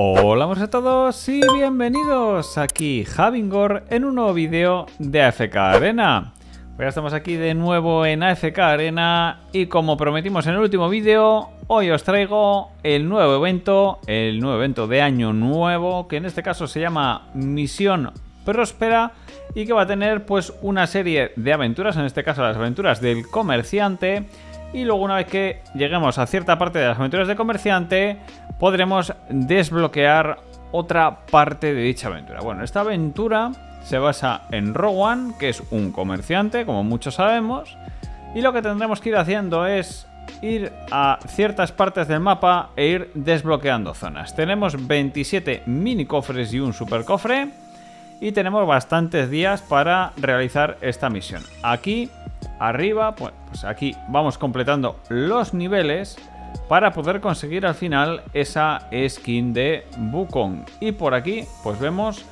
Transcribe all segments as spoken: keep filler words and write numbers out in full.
Hola a todos y bienvenidos aquí Javingor en un nuevo vídeo de A F K Arena. Pues ya estamos aquí de nuevo en A F K Arena y como prometimos en el último vídeo, hoy os traigo el nuevo evento, el nuevo evento de año nuevo, que en este caso se llama Misión Próspera y que va a tener pues una serie de aventuras, en este caso las aventuras del comerciante. Y luego, una vez que lleguemos a cierta parte de las aventuras de comerciante, podremos desbloquear otra parte de dicha aventura. Bueno, esta aventura se basa en Rowan, que es un comerciante, como muchos sabemos. Y lo que tendremos que ir haciendo es ir a ciertas partes del mapa e ir desbloqueando zonas. Tenemos veintisiete mini cofres y un super cofre. Y tenemos bastantes días para realizar esta misión. Aquí arriba, pues aquí vamos completando los niveles para poder conseguir al final esa skin de Bukong. Y por aquí pues vemos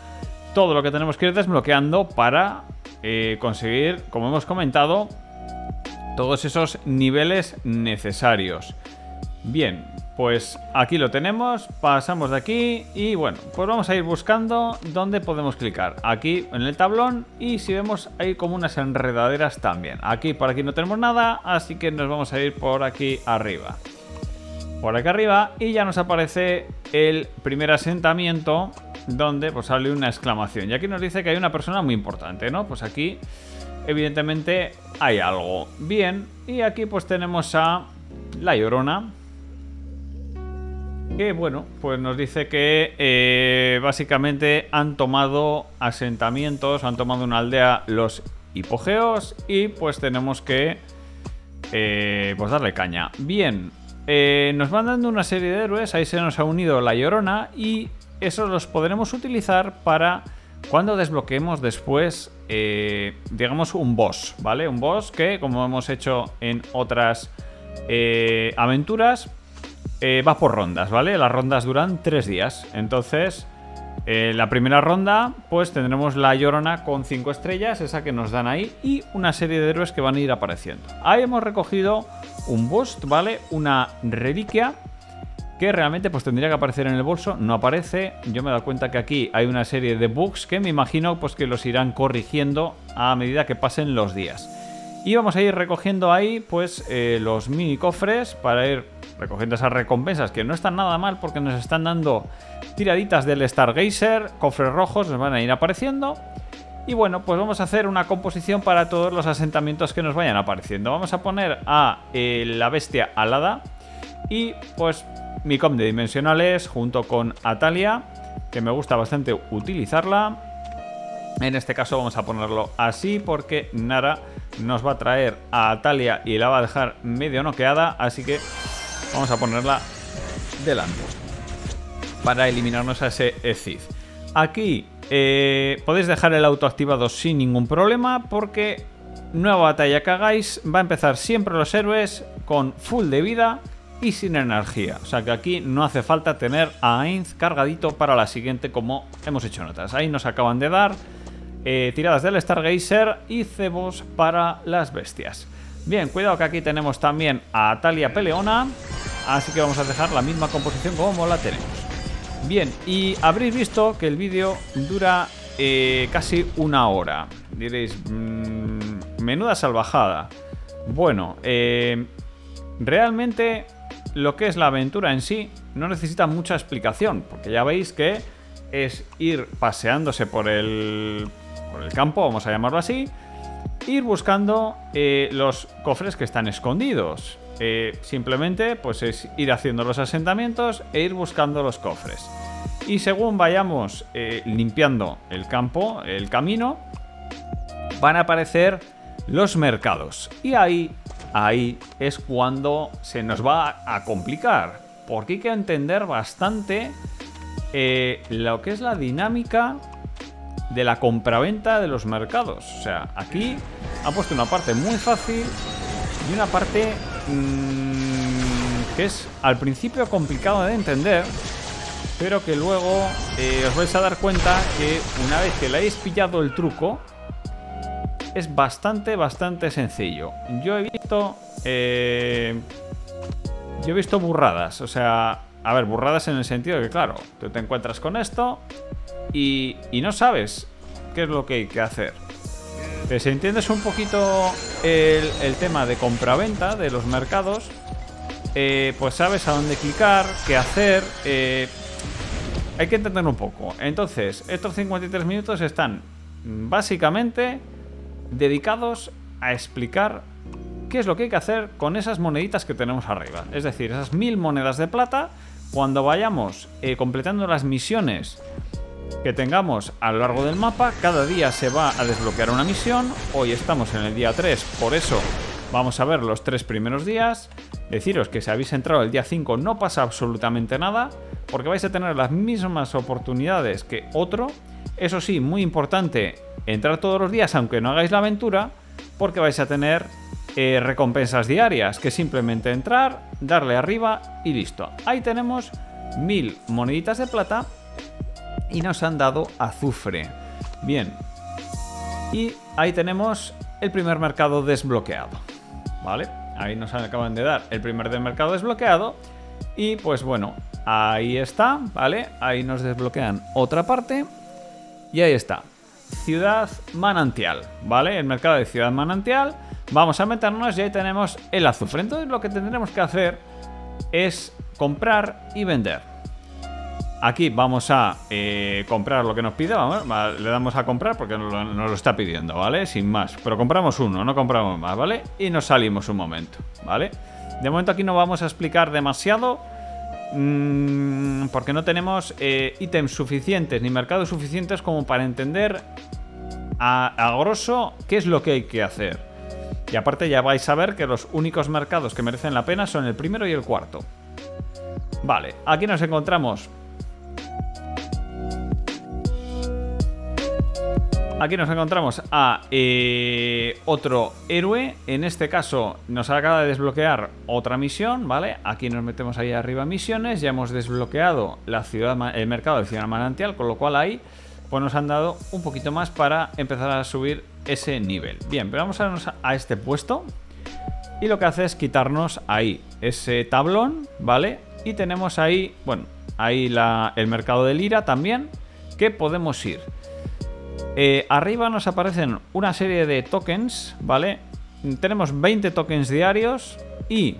todo lo que tenemos que ir desbloqueando para eh, conseguir, como hemos comentado, todos esos niveles necesarios. Bien, pues aquí lo tenemos, pasamos de aquí y bueno, pues vamos a ir buscando dónde podemos clicar. Aquí en el tablón, y si vemos hay como unas enredaderas también. Aquí por aquí no tenemos nada, así que nos vamos a ir por aquí arriba. Por aquí arriba y ya nos aparece el primer asentamiento donde pues sale una exclamación. Y aquí nos dice que hay una persona muy importante, ¿no? Pues aquí evidentemente hay algo. Bien, y aquí pues tenemos a La Llorona. Que bueno, pues nos dice que eh, básicamente han tomado asentamientos, han tomado una aldea, los Hipogeos, y pues tenemos que eh, pues darle caña. Bien, eh, nos van dando una serie de héroes, ahí se nos ha unido La Llorona y esos los podremos utilizar para cuando desbloqueemos después, eh, digamos, un boss, ¿vale? Un boss que, como hemos hecho en otras eh, aventuras, Eh, va por rondas, ¿vale? Las rondas duran tres días. Entonces, eh, la primera ronda, pues tendremos La Llorona con cinco estrellas, esa que nos dan ahí, y una serie de héroes que van a ir apareciendo. Ahí hemos recogido un boost, ¿vale? Una reliquia que realmente pues tendría que aparecer en el bolso. No aparece. Yo me he dado cuenta que aquí hay una serie de bugs que me imagino pues que los irán corrigiendo a medida que pasen los días. Y vamos a ir recogiendo ahí pues eh, los mini cofres para ir recogiendo esas recompensas que no están nada mal porque nos están dando tiraditas del Stargazer, cofres rojos nos van a ir apareciendo. Y bueno, pues vamos a hacer una composición para todos los asentamientos que nos vayan apareciendo. Vamos a poner a eh, la bestia alada y pues mi com de dimensionales junto con Atalia, que me gusta bastante utilizarla. En este caso vamos a ponerlo así porque Nara nos va a traer a Atalia y la va a dejar medio noqueada, así que vamos a ponerla delante para eliminarnos a ese Ecyth. Aquí eh, podéis dejar el auto activado sin ningún problema porque nueva batalla que hagáis va a empezar siempre los héroes con full de vida y sin energía, o sea que aquí no hace falta tener a Ainz cargadito para la siguiente como hemos hecho en otras. Ahí nos acaban de dar Eh, tiradas del Stargazer y cebos para las bestias. Bien, cuidado que aquí tenemos también a Talia Peleona, así que vamos a dejar la misma composición como la tenemos. Bien, y habréis visto que el vídeo dura eh, casi una hora. Diréis, mmm, menuda salvajada. Bueno, eh, realmente lo que es la aventura en sí no necesita mucha explicación, porque ya veis que es ir paseándose por el... por el campo, vamos a llamarlo así, ir buscando eh, los cofres que están escondidos. Eh, simplemente pues es ir haciendo los asentamientos e ir buscando los cofres. Y según vayamos eh, limpiando el campo, el camino, van a aparecer los mercados. Y ahí, ahí es cuando se nos va a complicar, porque hay que entender bastante eh, lo que es la dinámica de la compraventa de los mercados. O sea, aquí han puesto una parte muy fácil y una parte mmm, que es al principio complicado de entender, pero que luego eh, os vais a dar cuenta que una vez que le hayáis pillado el truco es bastante, bastante sencillo. Yo he visto eh, yo he visto burradas, o sea, A ver, burradas en el sentido de que, claro, tú te encuentras con esto y, y no sabes qué es lo que hay que hacer. Pero si entiendes un poquito el, el tema de compraventa de los mercados, eh, pues sabes a dónde clicar, qué hacer. Eh, hay que entenderlo un poco. Entonces, estos cincuenta y tres minutos están básicamente dedicados a explicar qué es lo que hay que hacer con esas moneditas que tenemos arriba. Es decir, esas mil monedas de plata, cuando vayamos eh, completando las misiones que tengamos a lo largo del mapa, cada día se va a desbloquear una misión. Hoy estamos en el día tres, por eso vamos a ver los tres primeros días. Deciros que si habéis entrado el día cinco no pasa absolutamente nada, porque vais a tener las mismas oportunidades que otro. Eso sí, muy importante, entrar todos los días aunque no hagáis la aventura, porque vais a tener eh, recompensas diarias, que simplemente entrar, darle arriba y listo. Ahí tenemos mil moneditas de plata y nos han dado azufre. Bien, y ahí tenemos el primer mercado desbloqueado, ¿vale? Ahí nos acaban de dar el primer del mercado desbloqueado y pues bueno, ahí está, ¿vale? Ahí nos desbloquean otra parte y ahí está. Ciudad Manantial, ¿vale? El mercado de Ciudad Manantial. Vamos a meternos y ahí tenemos el azufre. Entonces lo que tendremos que hacer es comprar y vender. Aquí vamos a eh, comprar lo que nos pida, vamos, le damos a comprar porque nos lo, nos lo está pidiendo, ¿vale? Sin más, pero compramos uno, no compramos más, ¿vale? Y nos salimos un momento, ¿vale? De momento aquí no vamos a explicar demasiado mmm, porque no tenemos eh, ítems suficientes ni mercados suficientes como para entender a, a grosso qué es lo que hay que hacer. Y aparte ya vais a ver que los únicos mercados que merecen la pena son el primero y el cuarto. Vale, aquí nos encontramos... Aquí nos encontramos a eh, otro héroe. En este caso nos acaba de desbloquear otra misión, ¿vale? Aquí nos metemos ahí arriba misiones. Ya hemos desbloqueado la ciudad, el mercado de Ciudad Manantial, con lo cual ahí pues nos han dado un poquito más para empezar a subir ese nivel. Bien, pero vamos a irnos a este puesto y lo que hace es quitarnos ahí ese tablón, ¿vale? Y tenemos ahí, bueno, ahí la, el mercado de Lira también, que podemos ir. Eh, arriba nos aparecen una serie de tokens, ¿vale? Tenemos veinte tokens diarios y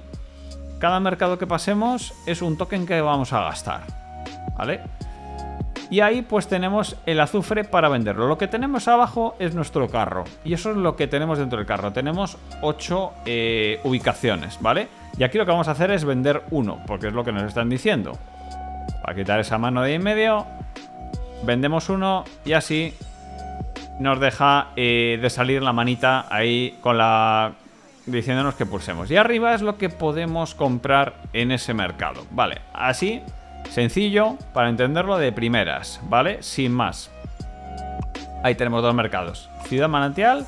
cada mercado que pasemos es un token que vamos a gastar, ¿vale? Y ahí pues tenemos el azufre para venderlo. Lo que tenemos abajo es nuestro carro y eso es lo que tenemos dentro del carro. Tenemos ocho eh, ubicaciones, ¿vale? Y aquí lo que vamos a hacer es vender uno, porque es lo que nos están diciendo. Para quitar esa mano de ahí en medio, vendemos uno y así... nos deja eh, de salir la manita ahí con la... diciéndonos que pulsemos. Y arriba es lo que podemos comprar en ese mercado, ¿vale? Así, sencillo, para entenderlo de primeras, ¿vale? Sin más. Ahí tenemos dos mercados, Ciudad Manantial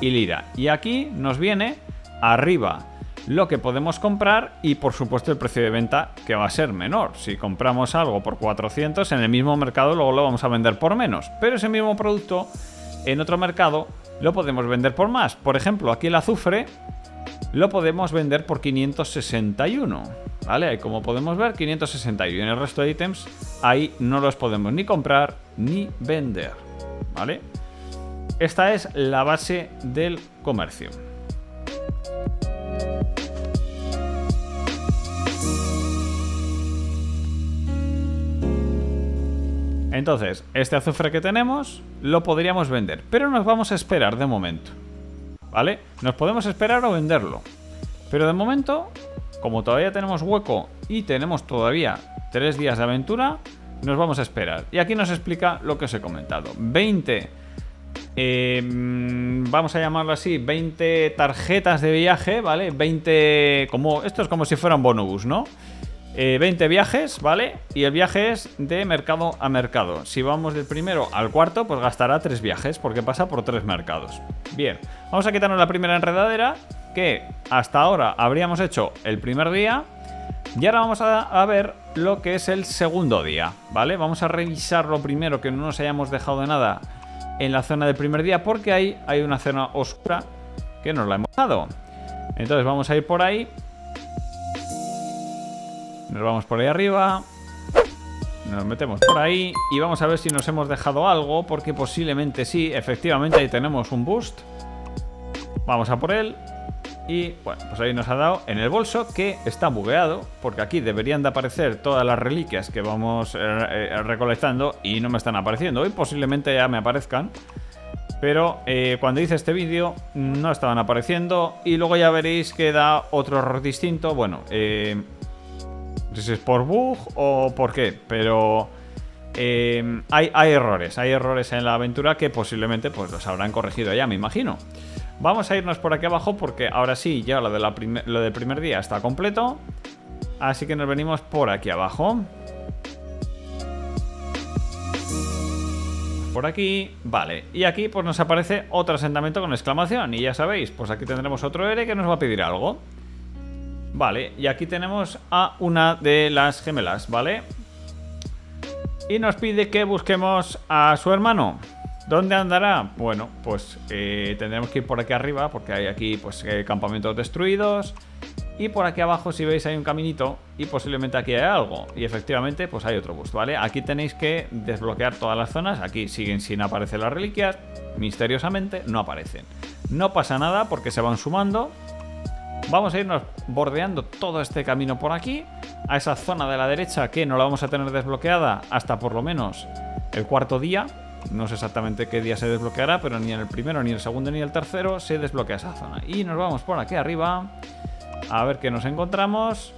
y Lira. Y aquí nos viene arriba lo que podemos comprar y, por supuesto, el precio de venta, que va a ser menor. Si compramos algo por cuatrocientos, en el mismo mercado luego lo vamos a vender por menos. Pero ese mismo producto... en otro mercado lo podemos vender por más. Por ejemplo, aquí el azufre lo podemos vender por quinientos sesenta y uno, ¿vale? Ahí, como podemos ver, quinientos sesenta y uno. En el resto de ítems ahí no los podemos ni comprar ni vender, ¿vale? Esta es la base del comercio. Entonces, este azufre que tenemos lo podríamos vender, pero nos vamos a esperar de momento, ¿vale? Nos podemos esperar o venderlo, pero de momento, como todavía tenemos hueco y tenemos todavía tres días de aventura, nos vamos a esperar. Y aquí nos explica lo que os he comentado. veinte, eh, vamos a llamarlo así, veinte tarjetas de viaje, ¿vale? veinte, como, esto es como si fuera un bonobús, ¿no? Eh, veinte viajes, ¿vale? Y el viaje es de mercado a mercado. Si vamos del primero al cuarto, pues gastará tres viajes, porque pasa por tres mercados. Bien, vamos a quitarnos la primera enredadera, que hasta ahora habríamos hecho el primer día. Y ahora vamos a, a ver lo que es el segundo día, ¿vale? Vamos a revisar lo primero, que no nos hayamos dejado de nada en la zona del primer día, porque ahí hay una zona oscura que nos la hemos dado. Entonces vamos a ir por ahí. Nos vamos por ahí arriba. Nos metemos por ahí. Y vamos a ver si nos hemos dejado algo, porque posiblemente sí. Efectivamente, ahí tenemos un boost. Vamos a por él. Y bueno, pues ahí nos ha dado en el bolso, que está bugueado, porque aquí deberían de aparecer todas las reliquias que vamos eh, recolectando y no me están apareciendo. Hoy posiblemente ya me aparezcan, pero eh, cuando hice este vídeo no estaban apareciendo. Y luego ya veréis que da otro error distinto. Bueno, eh, no sé si es por bug o por qué, pero eh, hay, hay errores, hay errores en la aventura que posiblemente pues los habrán corregido ya, me imagino. Vamos a irnos por aquí abajo, porque ahora sí, ya lo, de la lo del primer día está completo. Así que nos venimos por aquí abajo. Por aquí, vale. Y aquí pues nos aparece otro asentamiento con exclamación. Y ya sabéis, pues aquí tendremos otro héroe que nos va a pedir algo. Vale, y aquí tenemos a una de las gemelas, ¿vale? Y nos pide que busquemos a su hermano. ¿Dónde andará? Bueno, pues eh, tendremos que ir por aquí arriba, porque hay aquí pues eh, campamentos destruidos. Y por aquí abajo, si veis, hay un caminito y posiblemente aquí hay algo. Y efectivamente, pues hay otro bus, ¿vale? Aquí tenéis que desbloquear todas las zonas. Aquí siguen sin aparecer las reliquias. Misteriosamente no aparecen. No pasa nada porque se van sumando. Vamos a irnos bordeando todo este camino por aquí. A esa zona de la derecha que no la vamos a tener desbloqueada hasta por lo menos el cuarto día. No sé exactamente qué día se desbloqueará, pero ni en el primero, ni en el segundo, ni en el tercero se desbloquea esa zona. Y nos vamos por aquí arriba a ver qué nos encontramos.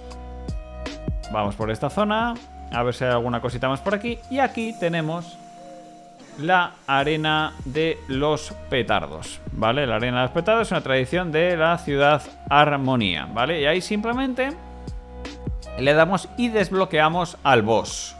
Vamos por esta zona a ver si hay alguna cosita más por aquí. Y aquí tenemos la arena de los petardos, ¿vale? La arena de los petardos es una tradición de la ciudad Armonía, ¿vale? Y ahí simplemente le damos y desbloqueamos al boss,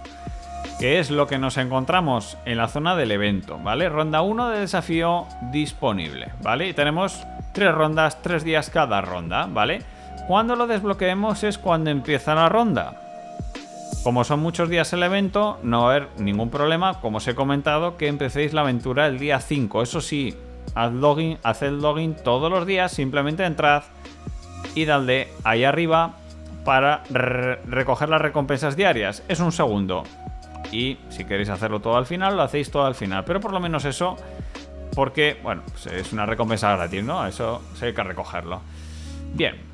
que es lo que nos encontramos en la zona del evento, ¿vale? Ronda uno de desafío disponible, ¿vale? Y tenemos tres rondas, tres días cada ronda, ¿vale? Cuando lo desbloqueemos es cuando empieza la ronda. Como son muchos días el evento, no va a haber ningún problema, como os he comentado, que empecéis la aventura el día cinco. Eso sí, haz login, haced login todos los días, simplemente entrad y dadle ahí arriba para recoger las recompensas diarias. Es un segundo. Y si queréis hacerlo todo al final, lo hacéis todo al final. Pero por lo menos eso, porque, bueno, pues es una recompensa gratis, ¿no? Eso se hay que recogerlo. Bien.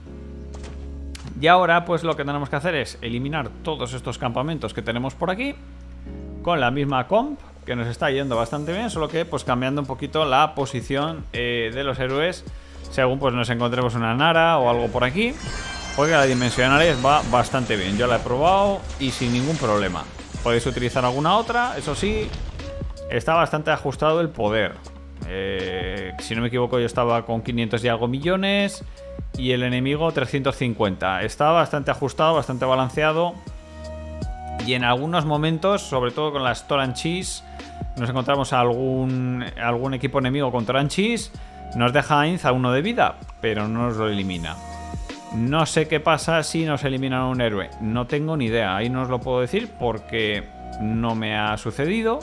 Y ahora, pues lo que tenemos que hacer es eliminar todos estos campamentos que tenemos por aquí. Con la misma comp, que nos está yendo bastante bien. Solo que, pues cambiando un poquito la posición eh, de los héroes. Según, pues nos encontremos una Nara o algo por aquí. Porque la dimensionales va bastante bien. Yo la he probado y sin ningún problema. Podéis utilizar alguna otra, eso sí, está bastante ajustado el poder. Eh, si no me equivoco, yo estaba con quinientos y algo millones y el enemigo trescientos cincuenta. Está bastante ajustado, bastante balanceado. Y en algunos momentos, sobre todo con las Toranchis, nos encontramos a algún, a algún equipo enemigo con Toranchis. Nos deja Ainz a uno de vida, pero no nos lo elimina. No sé qué pasa si nos eliminan a un héroe. No tengo ni idea. Ahí no os lo puedo decir porque no me ha sucedido.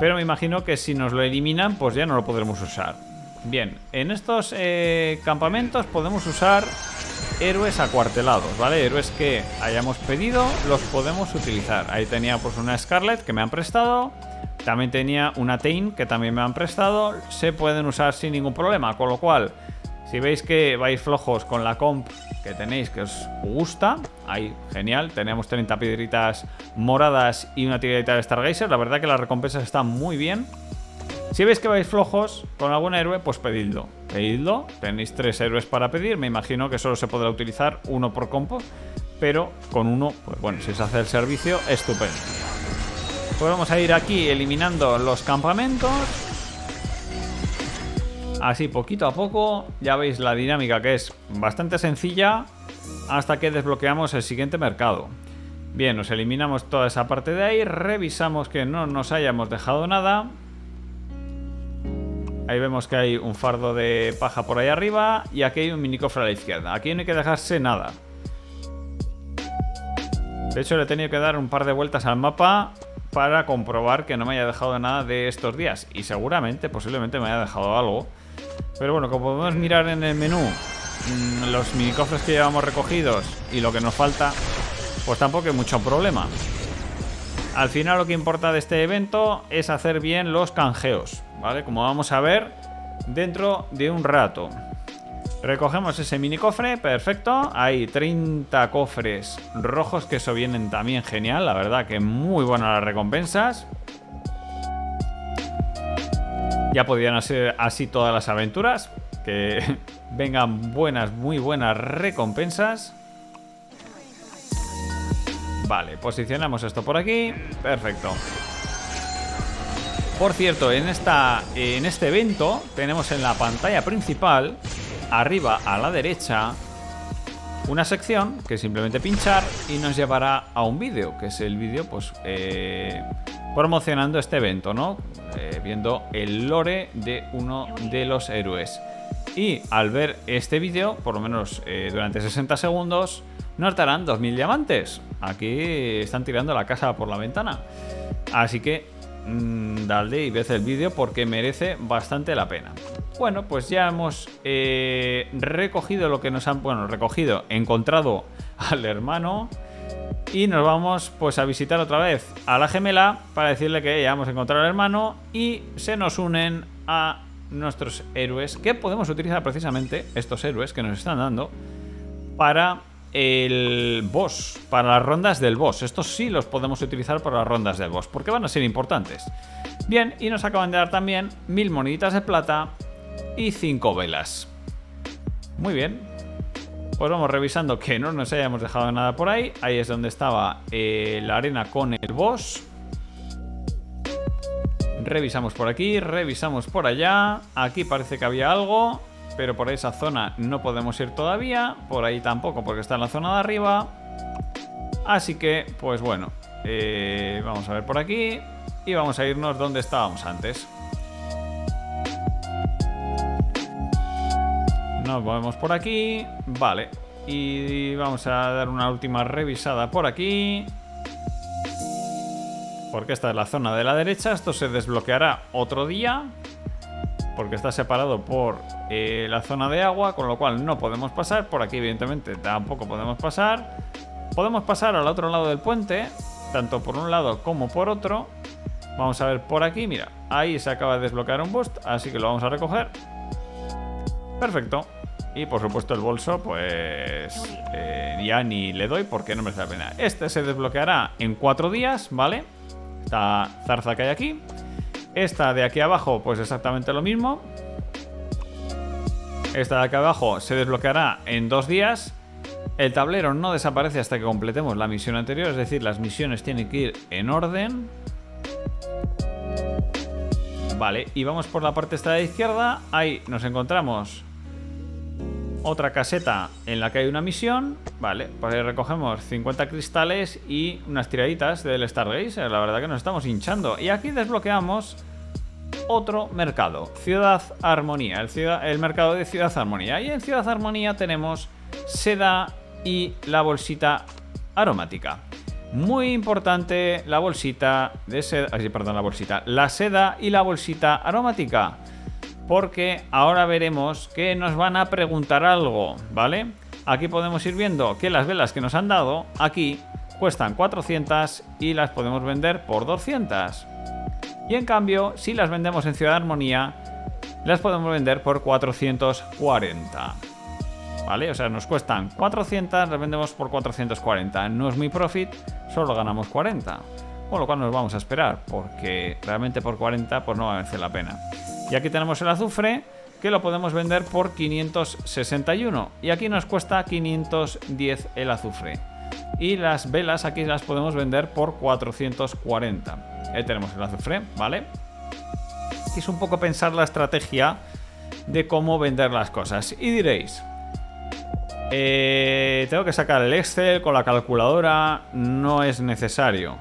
Pero me imagino que si nos lo eliminan, pues ya no lo podremos usar. Bien, en estos eh, campamentos podemos usar héroes acuartelados, ¿vale? Héroes que hayamos pedido, los podemos utilizar. Ahí tenía pues una Scarlett que me han prestado. También tenía una Tain que también me han prestado. Se pueden usar sin ningún problema, con lo cual... Si veis que vais flojos con la comp que tenéis, que os gusta, ahí, genial. Tenemos treinta piedritas moradas y una tirita de Stargazer. La verdad que las recompensas están muy bien. Si veis que vais flojos con algún héroe, pues pedidlo. Pedidlo. Tenéis tres héroes para pedir. Me imagino que solo se podrá utilizar uno por compo. Pero con uno, pues bueno, si se hace el servicio, estupendo. Pues vamos a ir aquí eliminando los campamentos. Así poquito a poco, ya veis la dinámica, que es bastante sencilla hasta que desbloqueamos el siguiente mercado. Bien, nos eliminamos toda esa parte de ahí, revisamos que no nos hayamos dejado nada. Ahí vemos que hay un fardo de paja por ahí arriba y aquí hay un minicofre a la izquierda. Aquí no hay que dejarse nada. De hecho, le he tenido que dar un par de vueltas al mapa para comprobar que no me haya dejado nada de estos días. Y seguramente, posiblemente me haya dejado algo. Pero bueno, como podemos mirar en el menú, mmm, los minicofres que llevamos recogidos y lo que nos falta, pues tampoco hay mucho problema. Al final lo que importa de este evento es hacer bien los canjeos, ¿vale? Como vamos a ver dentro de un rato. Recogemos ese mini cofre, perfecto. Hay treinta cofres rojos, que eso vienen también genial. La verdad que muy buenas las recompensas. Ya podían hacer así todas las aventuras, que vengan buenas, muy buenas recompensas. Vale, posicionamos esto por aquí. Perfecto. Por cierto, en, esta, en este evento tenemos en la pantalla principal, arriba a la derecha, una sección que simplemente pinchar y nos llevará a un vídeo, que es el vídeo pues eh, promocionando este evento, ¿no? Eh, viendo el lore de uno de los héroes. Y al ver este vídeo, por lo menos eh, durante sesenta segundos, nos darán dos mil diamantes. Aquí están tirando la casa por la ventana. Así que mmm, dale y ves el vídeo porque merece bastante la pena. Bueno, pues ya hemos eh, recogido lo que nos han... Bueno, recogido, encontrado al hermano. Y nos vamos pues a visitar otra vez a la gemela para decirle que ya hemos encontrado al hermano. Y se nos unen a nuestros héroes, que podemos utilizar precisamente estos héroes que nos están dando para el boss, para las rondas del boss. Estos sí los podemos utilizar para las rondas del boss, porque van a ser importantes. Bien, y nos acaban de dar también mil moneditas de plata y cinco velas. Muy bien. Pues vamos revisando que no nos hayamos dejado nada por ahí. Ahí es donde estaba eh, la arena con el boss. Revisamos por aquí, revisamos por allá. Aquí parece que había algo, pero por esa zona no podemos ir todavía. Por ahí tampoco, porque está en la zona de arriba. Así que, pues bueno, eh, vamos a ver por aquí y vamos a irnos donde estábamos antes. Nos movemos por aquí, vale. Y vamos a dar una última revisada por aquí, porque esta es la zona de la derecha. Esto se desbloqueará otro día, porque está separado por eh, la zona de agua, con lo cual no podemos pasar. Por aquí, evidentemente, tampoco podemos pasar. Podemos pasar al otro lado del puente, tanto por un lado como por otro. Vamos a ver por aquí, mira, ahí se acaba de desbloquear un boost, así que lo vamos a recoger. Perfecto. Y por supuesto el bolso, pues eh, ya ni le doy porque no merece la pena. Este se desbloqueará en cuatro días, ¿vale? Esta zarza que hay aquí. Esta de aquí abajo, pues exactamente lo mismo. Esta de aquí abajo se desbloqueará en dos días. El tablero no desaparece hasta que completemos la misión anterior, es decir, las misiones tienen que ir en orden. Vale, y vamos por la parte esta de la izquierda. Ahí nos encontramos otra caseta en la que hay una misión. Vale, pues ahí recogemos cincuenta cristales y unas tiraditas del Stargazer. La verdad que nos estamos hinchando. Y aquí desbloqueamos otro mercado, Ciudad Armonía, el, ciudad, el mercado de Ciudad Armonía. Y en Ciudad Armonía tenemos seda y la bolsita aromática. Muy importante la bolsita de seda, perdón, la bolsita, la seda y la bolsita aromática, porque ahora veremos que nos van a preguntar algo, ¿vale? Aquí podemos ir viendo que las velas que nos han dado aquí cuestan cuatrocientos y las podemos vender por doscientos. Y en cambio, si las vendemos en Ciudad Armonía, las podemos vender por cuatrocientos cuarenta. ¿Vale? O sea, nos cuestan cuatrocientos, las vendemos por cuatrocientos cuarenta. No es muy profit, solo ganamos cuarenta. Con lo cual nos vamos a esperar, porque realmente por cuarenta pues no va a merecer la pena. Y aquí tenemos el azufre, que lo podemos vender por quinientos sesenta y uno. Y aquí nos cuesta quinientos diez el azufre. Y las velas aquí las podemos vender por cuatrocientos cuarenta. Ahí tenemos el azufre, ¿vale? Es un poco pensar la estrategia de cómo vender las cosas. Y diréis... Eh, tengo que sacar el Excel con la calculadora. No es necesario.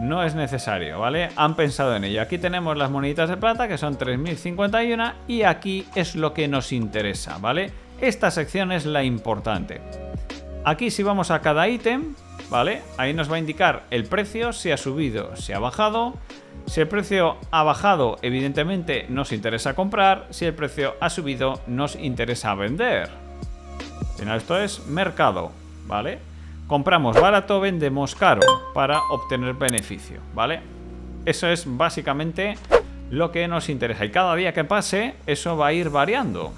No es necesario, ¿vale? Han pensado en ello. Aquí tenemos las moneditas de plata, que son tres mil cincuenta y uno. Y aquí es lo que nos interesa, ¿vale? Esta sección es la importante. Aquí si vamos a cada ítem, ¿vale? Ahí nos va a indicar el precio, si ha subido, si ha bajado. Si el precio ha bajado, evidentemente nos interesa comprar. Si el precio ha subido, nos interesa vender. Al final esto es mercado, ¿vale? Compramos barato, vendemos caro para obtener beneficio, ¿vale? Eso es básicamente lo que nos interesa. Y cada día que pase, eso va a ir variando.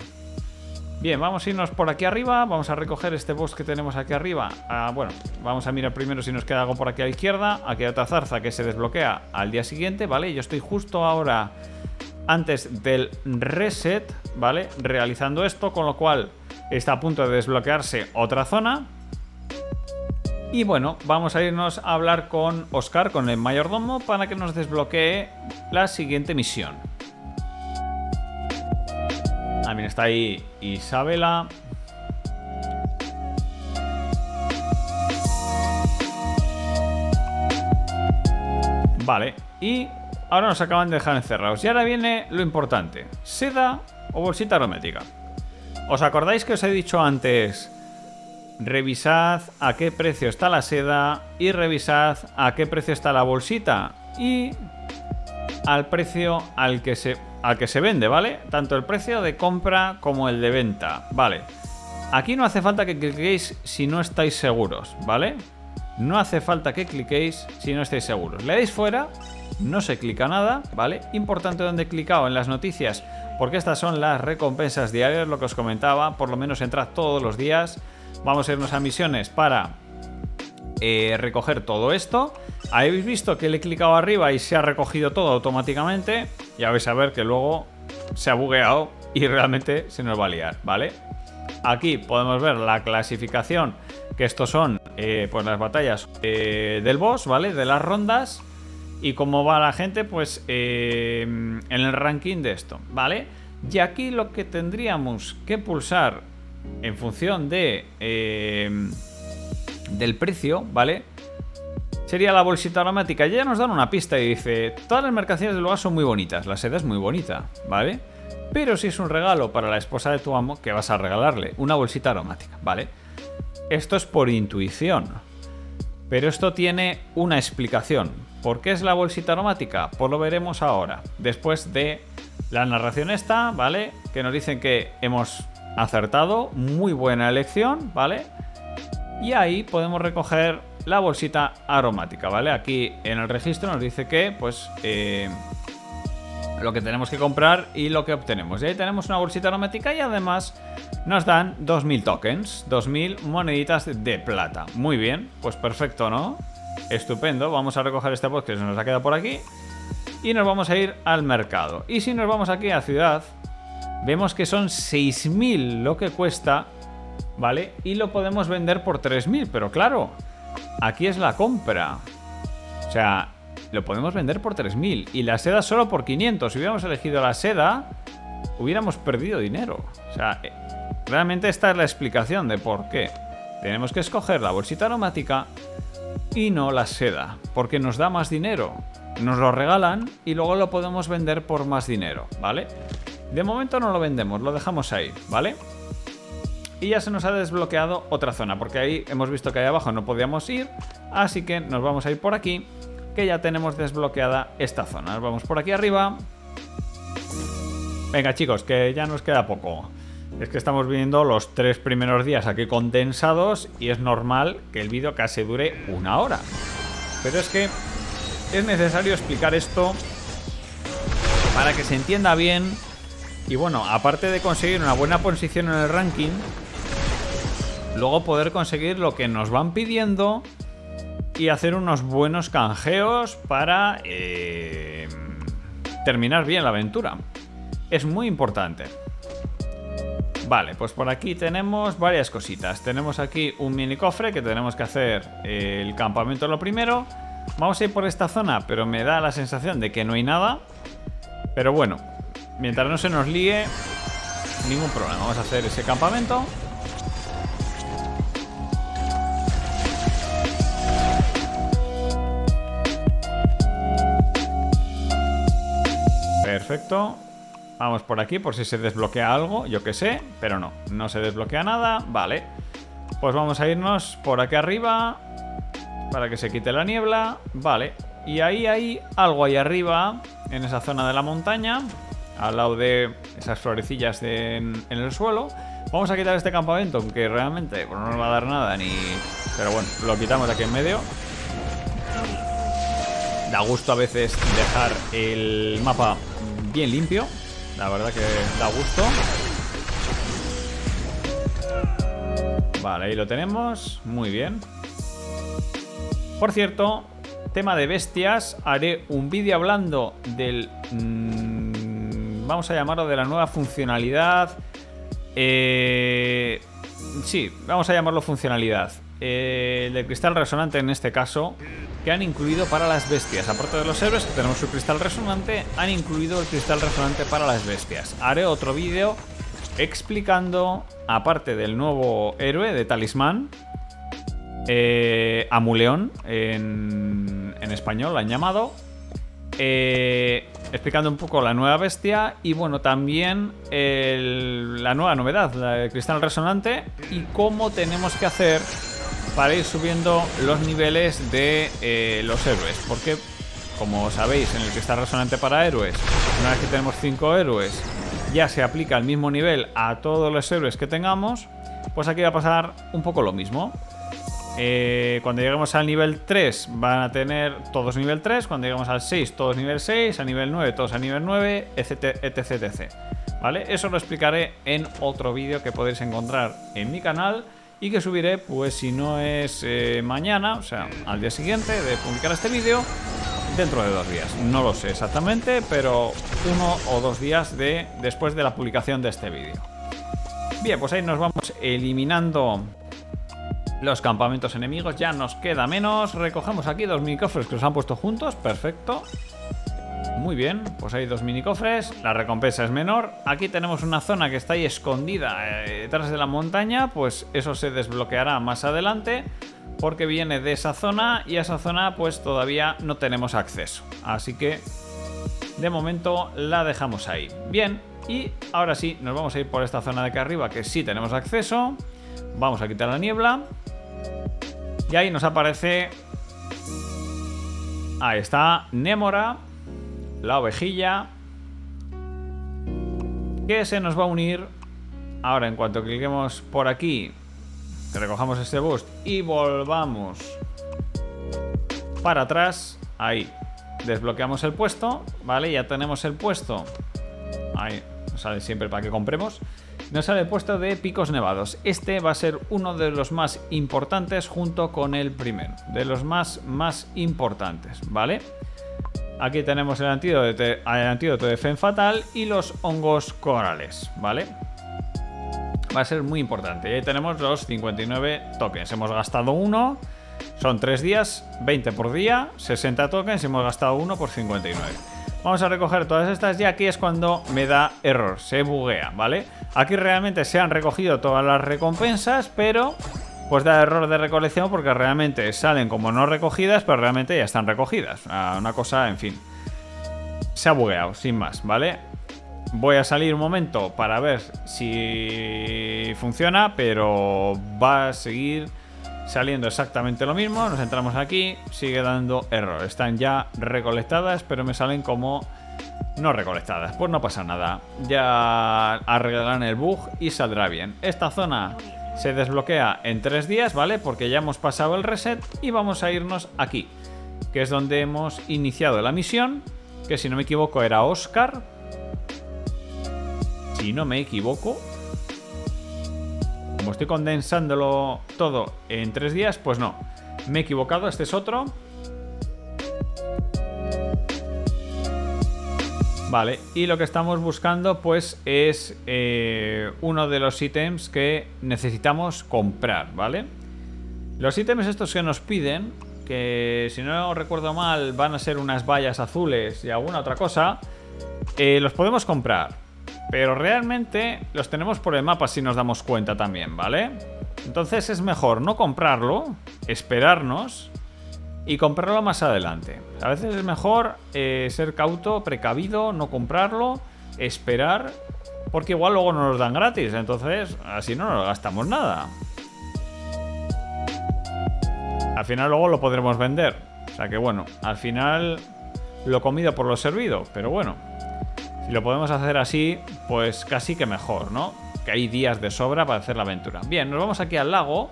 Bien, vamos a irnos por aquí arriba. Vamos a recoger este boss que tenemos aquí arriba. Ah, bueno, vamos a mirar primero si nos queda algo por aquí a la izquierda. Aquí hay otra zarza que se desbloquea al día siguiente, ¿vale? Yo estoy justo ahora, antes del reset, ¿vale? Realizando esto, con lo cual está a punto de desbloquearse otra zona. Y bueno, vamos a irnos a hablar con Oscar, con el mayordomo, para que nos desbloquee la siguiente misión. También está ahí Isabela. Vale, y ahora nos acaban de dejar encerrados. Y ahora viene lo importante. Seda o bolsita aromática. ¿Os acordáis que os he dicho antes? Revisad a qué precio está la seda y revisad a qué precio está la bolsita y al precio al que se, al que se vende, ¿vale? Tanto el precio de compra como el de venta, ¿vale? Aquí no hace falta que cliquéis si no estáis seguros, ¿vale? No hace falta que cliquéis si no estáis seguros. Le dais fuera, no se clica nada, ¿vale? Importante donde he clicado en las noticias, porque estas son las recompensas diarias, lo que os comentaba, por lo menos entrad todos los días. Vamos a irnos a misiones para eh, recoger todo esto. Habéis visto que le he clicado arriba y se ha recogido todo automáticamente. Ya vais a ver que luego se ha bugueado y realmente se nos va a liar, ¿vale? Aquí podemos ver la clasificación, que estos son eh, pues las batallas eh, del boss, ¿vale? De las rondas y cómo va la gente pues eh, en el ranking de esto, ¿vale? Y aquí lo que tendríamos que pulsar en función de eh, del precio, ¿vale? Sería la bolsita aromática. Ya nos dan una pista y dice: todas las mercancías del lugar son muy bonitas, la seda es muy bonita, ¿vale? Pero si es un regalo para la esposa de tu amo, ¿qué vas a regalarle? Una bolsita aromática, ¿vale? Esto es por intuición, pero esto tiene una explicación. ¿Por qué es la bolsita aromática? Pues lo veremos ahora, después de la narración esta, ¿vale? Que nos dicen que hemos acertado, muy buena elección, ¿vale? Y ahí podemos recoger la bolsita aromática, ¿vale? Aquí en el registro nos dice que, pues, eh, lo que tenemos que comprar y lo que obtenemos. Y ahí tenemos una bolsita aromática y además nos dan dos mil tokens, dos mil moneditas de plata. Muy bien, pues perfecto, ¿no? Estupendo. Vamos a recoger este box que se nos ha quedado por aquí y nos vamos a ir al mercado. Y si nos vamos aquí a ciudad, vemos que son seis mil lo que cuesta, ¿vale? Y lo podemos vender por tres mil, pero claro, aquí es la compra. O sea, lo podemos vender por tres mil y la seda solo por quinientos. Si hubiéramos elegido la seda, hubiéramos perdido dinero. O sea, realmente esta es la explicación de por qué tenemos que escoger la bolsita aromática y no la seda, porque nos da más dinero. Nos lo regalan y luego lo podemos vender por más dinero, ¿vale? De momento no lo vendemos, lo dejamos ahí, ¿vale? Y ya se nos ha desbloqueado otra zona, porque ahí hemos visto que ahí abajo no podíamos ir, así que nos vamos a ir por aquí, que ya tenemos desbloqueada esta zona. Nos vamos por aquí arriba. Venga, chicos, que ya nos queda poco. Es que estamos viviendo los tres primeros días aquí condensados y es normal que el vídeo casi dure una hora. Pero es que es necesario explicar esto para que se entienda bien. Y bueno, aparte de conseguir una buena posición en el ranking, luego poder conseguir lo que nos van pidiendo y hacer unos buenos canjeos para eh, terminar bien la aventura. Es muy importante. Vale, pues por aquí tenemos varias cositas. Tenemos aquí un mini cofre que tenemos que hacer el campamento lo primero. Vamos a ir por esta zona, pero me da la sensación de que no hay nada. Pero bueno, mientras no se nos líe, ningún problema. Vamos a hacer ese campamento. Perfecto. Vamos por aquí por si se desbloquea algo, yo que sé. Pero no, no se desbloquea nada. Vale. Pues vamos a irnos por aquí arriba para que se quite la niebla. Vale. Y ahí hay algo ahí arriba, en esa zona de la montaña, al lado de esas florecillas de en, en el suelo. Vamos a quitar este campamento, aunque realmente bueno, no nos va a dar nada ni... Pero bueno, lo quitamos aquí en medio. Da gusto a veces dejar el mapa bien limpio. La verdad que da gusto. Vale, ahí lo tenemos. Muy bien. Por cierto, tema de bestias. Haré un vídeo hablando del... Mmm, vamos a llamarlo de la nueva funcionalidad. Eh, sí, vamos a llamarlo funcionalidad. Eh, de cristal resonante en este caso. Que han incluido para las bestias. Aparte de los héroes que tenemos su cristal resonante, han incluido el cristal resonante para las bestias. Haré otro vídeo explicando, aparte del nuevo héroe de talismán, eh, Amuleón en, en español la han llamado, eh, explicando un poco la nueva bestia y bueno, también el, la nueva novedad, la de cristal resonante, y cómo tenemos que hacer para ir subiendo los niveles de eh, los héroes, porque como sabéis, en el cristal resonante para héroes, una vez que tenemos cinco héroes, ya se aplica el mismo nivel a todos los héroes que tengamos. Pues aquí va a pasar un poco lo mismo. Eh, cuando lleguemos al nivel tres van a tener todos nivel tres, cuando lleguemos al seis todos nivel seis, al nivel nueve todos a nivel nueve, etc, etc, etc. ¿Vale? Eso lo explicaré en otro vídeo que podéis encontrar en mi canal y que subiré, pues si no es eh, mañana, o sea, al día siguiente de publicar este vídeo, dentro de dos días, no lo sé exactamente, pero uno o dos días de, después de la publicación de este vídeo. Bien, pues ahí nos vamos eliminando los campamentos enemigos, ya nos queda menos. Recogemos aquí dos minicofres que los han puesto juntos, perfecto. Muy bien, pues hay dos minicofres, la recompensa es menor. Aquí tenemos una zona que está ahí escondida eh, detrás de la montaña, pues eso se desbloqueará más adelante, porque viene de esa zona y a esa zona pues todavía no tenemos acceso. Así que de momento la dejamos ahí. Bien, y ahora sí, nos vamos a ir por esta zona de acá arriba que sí tenemos acceso. Vamos a quitar la niebla. Y ahí nos aparece... Ahí está, Némora, la ovejilla, que se nos va a unir. Ahora en cuanto cliquemos por aquí, que recojamos este boost y volvamos para atrás. Ahí desbloqueamos el puesto, ¿vale? Ya tenemos el puesto. Ahí nos sale siempre para que compremos. Nos sale el puesto de Picos Nevados. Este va a ser uno de los más importantes junto con el primero. De los más, más importantes, ¿vale? Aquí tenemos el antídoto de, el antídoto de Fen Fatal y los hongos corales, ¿vale? Va a ser muy importante. Y ahí tenemos los cincuenta y nueve tokens. Hemos gastado uno, son tres días, veinte por día, sesenta tokens. Hemos gastado uno por cincuenta y nueve. Vamos a recoger todas estas y aquí es cuando me da error, se buguea, ¿vale? Aquí realmente se han recogido todas las recompensas, pero pues da error de recolección porque realmente salen como no recogidas, pero realmente ya están recogidas. Una cosa, en fin, se ha bugueado, sin más, ¿vale? Voy a salir un momento para ver si funciona, pero va a seguir saliendo exactamente lo mismo. Nos entramos aquí, sigue dando error. Están ya recolectadas, pero me salen como no recolectadas. Pues no pasa nada, ya arreglarán el bug y saldrá bien. Esta zona se desbloquea en tres días, ¿vale? Porque ya hemos pasado el reset y vamos a irnos aquí, que es donde hemos iniciado la misión, que si no me equivoco era Oscar. Si no me equivoco, como estoy condensándolo todo en tres días, pues no, me he equivocado, este es otro. Vale, y lo que estamos buscando pues es eh, uno de los ítems que necesitamos comprar, ¿vale? Los ítems estos que nos piden, que si no recuerdo mal van a ser unas vallas azules y alguna otra cosa, eh, los podemos comprar. Pero realmente los tenemos por el mapa si nos damos cuenta también, ¿vale? Entonces es mejor no comprarlo, esperarnos y comprarlo más adelante. A veces es mejor eh, ser cauto, precavido, no comprarlo, esperar, porque igual luego no nos dan gratis, entonces así no nos gastamos nada. Al final luego lo podremos vender. O sea que bueno, al final lo comido por lo servido, pero bueno. Si lo podemos hacer así, pues casi que mejor, ¿no? que hay días de sobra para hacer la aventura. Bien, nos vamos aquí al lago.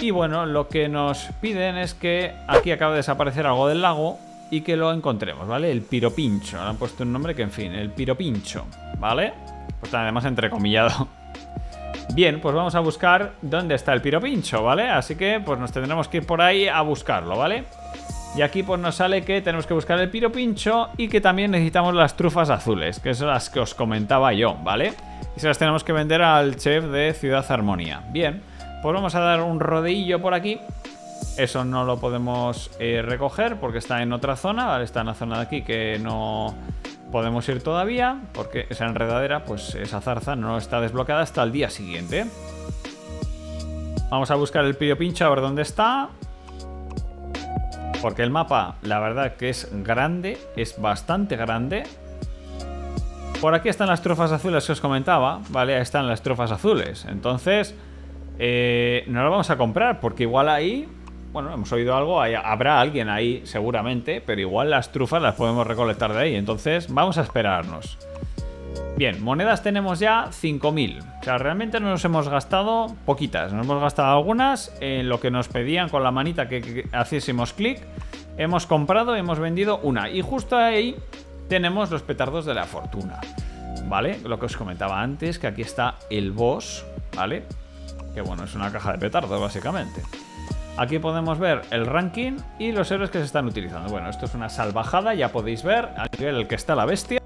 Y bueno, lo que nos piden es que aquí acaba de desaparecer algo del lago y que lo encontremos, ¿vale? El Piropincho. Le han puesto un nombre que, en fin, el Piropincho, ¿vale? Pues además entrecomillado. Bien, pues vamos a buscar dónde está el Piropincho, ¿vale? Así que pues nos tendremos que ir por ahí a buscarlo, ¿vale? Y aquí pues nos sale que tenemos que buscar el Piropincho y que también necesitamos las trufas azules, que son las que os comentaba yo, ¿vale? Y se las tenemos que vender al chef de Ciudad Armonía. Bien, pues vamos a dar un rodeillo por aquí. Eso no lo podemos eh, recoger porque está en otra zona, ¿vale? Está en la zona de aquí que no podemos ir todavía porque esa enredadera, pues esa zarza no está desbloqueada hasta el día siguiente. Vamos a buscar el Piropincho a ver dónde está. Porque el mapa, la verdad que es grande, es bastante grande. Por aquí están las trufas azules que os comentaba, ¿vale? Ahí están las trufas azules. Entonces, eh, no las vamos a comprar porque igual ahí... Bueno, hemos oído algo, hay, habrá alguien ahí seguramente, pero igual las trufas las podemos recolectar de ahí. Entonces vamos a esperarnos. Bien, monedas tenemos ya cinco mil. O sea, realmente no nos hemos gastado poquitas. Nos hemos gastado algunas en lo que nos pedían con la manita que, que hiciésemos clic. Hemos comprado, hemos vendido una. Y justo ahí tenemos los petardos de la fortuna, ¿vale? Lo que os comentaba antes, que aquí está el boss, ¿vale? Que bueno, es una caja de petardos básicamente. Aquí podemos ver el ranking y los héroes que se están utilizando. Bueno, esto es una salvajada, ya podéis ver al nivel el que está la bestia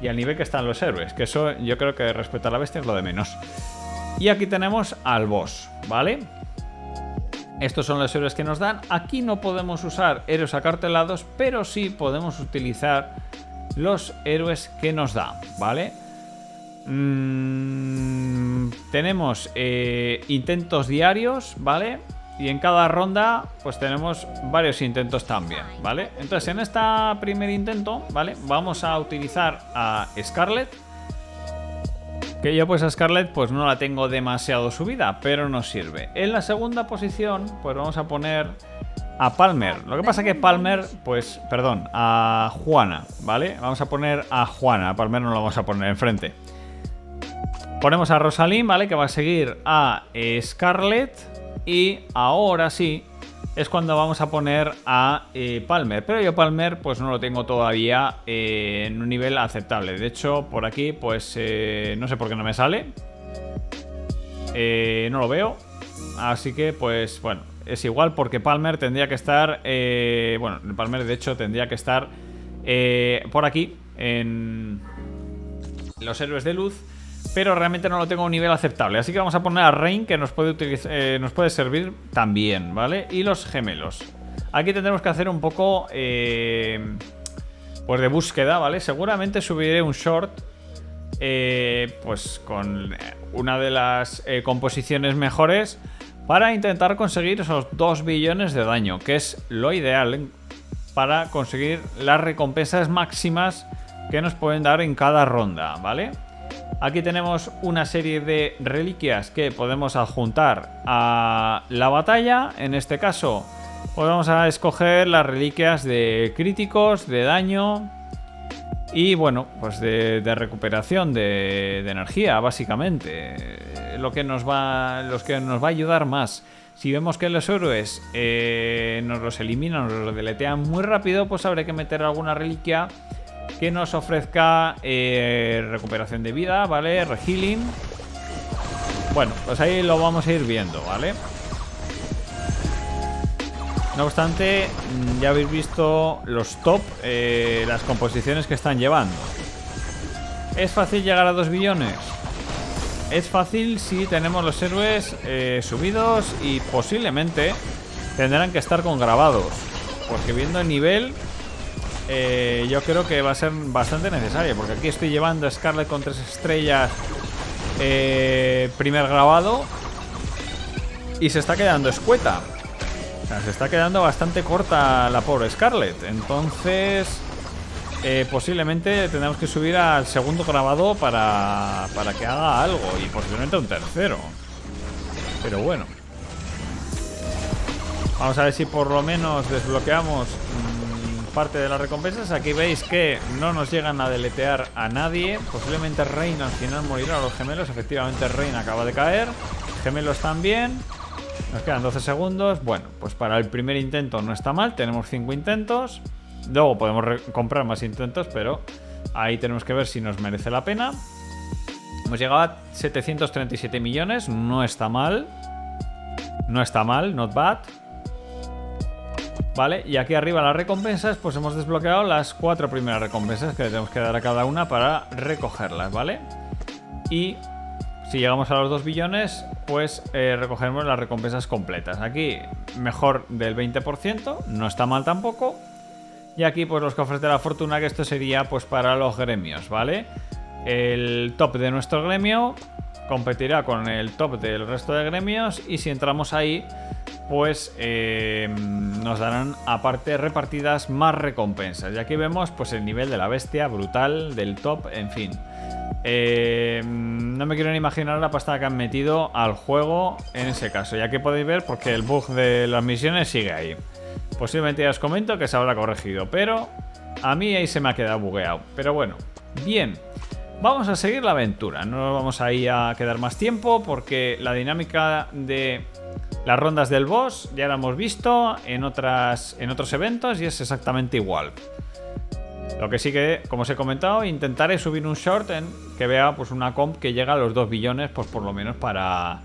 y al nivel que están los héroes, que eso yo creo que respetar a la bestia es lo de menos. Y aquí tenemos al boss, ¿vale? Estos son los héroes que nos dan. Aquí no podemos usar héroes acartelados, pero sí podemos utilizar los héroes que nos da, ¿vale? Mm, tenemos eh, intentos diarios, ¿vale? Y en cada ronda pues tenemos varios intentos también, ¿vale? Entonces en este primer intento, ¿vale? Vamos a utilizar a Scarlett. Que yo pues a Scarlett pues no la tengo demasiado subida, pero nos sirve. En la segunda posición pues vamos a poner a Palmer. Lo que pasa que Palmer pues, perdón, a Juana, ¿vale? Vamos a poner a Juana, a Palmer no la vamos a poner enfrente. Ponemos a Rosalind, ¿vale? Que va a seguir a Scarlett. Y ahora sí, es cuando vamos a poner a eh, Palmer. Pero yo Palmer pues no lo tengo todavía eh, en un nivel aceptable. De hecho, por aquí pues eh, no sé por qué no me sale. Eh, no lo veo. Así que pues bueno, es igual porque Palmer tendría que estar... Eh, bueno, Palmer de hecho tendría que estar eh, por aquí en los héroes de luz. Pero realmente no lo tengo a un nivel aceptable. Así que vamos a poner a Rain, que nos puede, utilizar, eh, nos puede servir también, ¿vale? Y los gemelos. Aquí tendremos que hacer un poco eh, pues de búsqueda, ¿vale? Seguramente subiré un short eh, pues con una de las eh, composiciones mejores para intentar conseguir esos dos billones de daño, que es lo ideal para conseguir las recompensas máximas que nos pueden dar en cada ronda, ¿vale? Aquí tenemos una serie de reliquias que podemos adjuntar a la batalla. En este caso, pues vamos a escoger las reliquias de críticos, de daño y, bueno, pues de, de recuperación de, de energía, básicamente. Lo que nos va, los que nos va a ayudar más. Si vemos que los héroes eh, nos los eliminan, nos los deletean muy rápido, pues habrá que meter alguna reliquia que nos ofrezca eh, recuperación de vida, ¿vale? Rehealing. Bueno, pues ahí lo vamos a ir viendo, ¿vale? No obstante, ya habéis visto los top, eh, las composiciones que están llevando. ¿Es fácil llegar a dos billones? Es fácil si tenemos los héroes eh, subidos y posiblemente tendrán que estar con grabados. Porque viendo el nivel... Eh, yo creo que va a ser bastante necesario. Porque aquí estoy llevando a Scarlett con tres estrellas eh, primer grabado. Y se está quedando escueta. O sea, se está quedando bastante corta la pobre Scarlett. Entonces eh, posiblemente tendremos que subir al segundo grabado para, para que haga algo. Y posiblemente un tercero. Pero bueno, vamos a ver si por lo menos desbloqueamos parte de las recompensas. Aquí veis que no nos llegan a deletear a nadie. Posiblemente Rain al final morirá a los gemelos. Efectivamente Rain acaba de caer. Gemelos también. Nos quedan doce segundos. Bueno, pues para el primer intento no está mal. Tenemos cinco intentos. Luego podemos comprar más intentos, pero ahí tenemos que ver si nos merece la pena. Hemos llegado a setecientos treinta y siete millones. No está mal. No está mal, not bad. Vale, y aquí arriba las recompensas, pues hemos desbloqueado las cuatro primeras recompensas que le tenemos que dar a cada una para recogerlas, ¿vale? Y si llegamos a los dos billones, pues eh, recogeremos las recompensas completas. Aquí mejor del veinte por ciento, no está mal tampoco. Y aquí pues los cofres de la fortuna, que esto sería pues para los gremios, ¿vale? El top de nuestro gremio competirá con el top del resto de gremios y si entramos ahí, pues eh, nos darán aparte repartidas más recompensas. Y aquí vemos pues el nivel de la bestia, brutal, del top, en fin. Eh, no me quiero ni imaginar la pasta que han metido al juego en ese caso. Ya que podéis ver, porque el bug de las misiones sigue ahí. Posiblemente ya os comento que se habrá corregido, pero a mí ahí se me ha quedado bugueado. Pero bueno, bien. Vamos a seguir la aventura. No nos vamos ahí a quedar más tiempo porque la dinámica de las rondas del boss ya la hemos visto en, otras, en otros eventos y es exactamente igual. Lo que sí que, como os he comentado, intentaré subir un short en que vea pues una comp que llega a los dos billones, pues por lo menos para,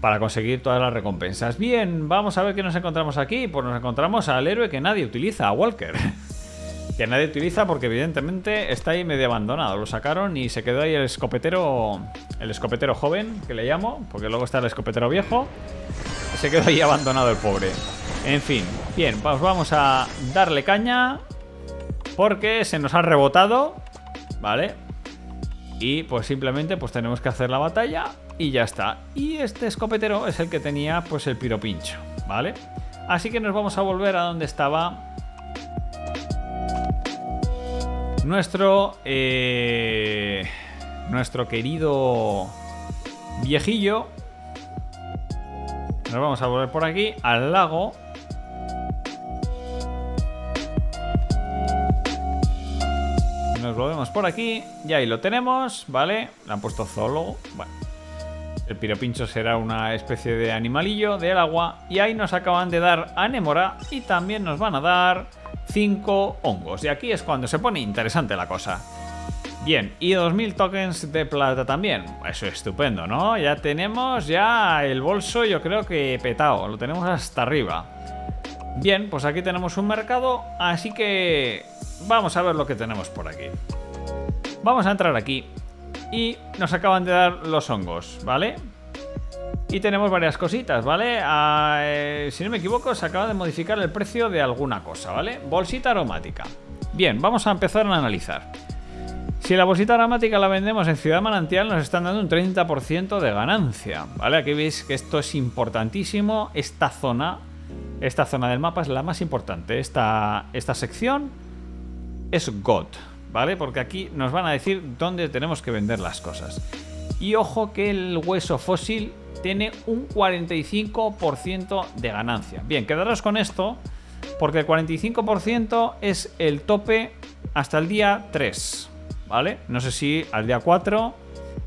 para conseguir todas las recompensas. Bien, vamos a ver qué nos encontramos aquí. Pues nos encontramos al héroe que nadie utiliza, a Walker. Que nadie utiliza porque evidentemente está ahí medio abandonado. Lo sacaron y se quedó ahí el escopetero, el escopetero joven, que le llamo, porque luego está el escopetero viejo. Se quedó ahí abandonado el pobre. En fin, bien, pues vamos a darle caña porque se nos ha rebotado, ¿vale? Y pues simplemente pues tenemos que hacer la batalla y ya está. Y este escopetero es el que tenía pues el piropincho, ¿vale? Así que nos vamos a volver a donde estaba Nuestro, eh, nuestro querido viejillo. Nos vamos a volver por aquí, al lago. Nos volvemos por aquí. Y ahí lo tenemos, ¿vale? Le han puesto zoólogo. Bueno, el piropincho será una especie de animalillo del agua. Y ahí nos acaban de dar a Némora. Y también nos van a dar cinco hongos. Y aquí es cuando se pone interesante la cosa. Bien, y dos mil tokens de plata también. Eso es estupendo, ¿no? Ya tenemos ya el bolso, yo creo que petado. Lo tenemos hasta arriba. Bien, pues aquí tenemos un mercado. Así que vamos a ver lo que tenemos por aquí. Vamos a entrar aquí. Y nos acaban de dar los hongos, ¿vale? Y tenemos varias cositas, ¿vale? Ah, eh, si no me equivoco, se acaba de modificar el precio de alguna cosa, ¿vale? Bolsita aromática. Bien, vamos a empezar a analizar. Si la bolsita aromática la vendemos en Ciudad Manantial, nos están dando un treinta por ciento de ganancia, ¿vale? Aquí veis que esto es importantísimo. Esta zona, esta zona del mapa es la más importante. Esta, esta sección es God, ¿vale? Porque aquí nos van a decir dónde tenemos que vender las cosas. Y ojo que el hueso fósil tiene un cuarenta y cinco por ciento de ganancia. Bien, quedaros con esto porque el cuarenta y cinco por ciento es el tope hasta el día tres, ¿vale? No sé si al día cuatro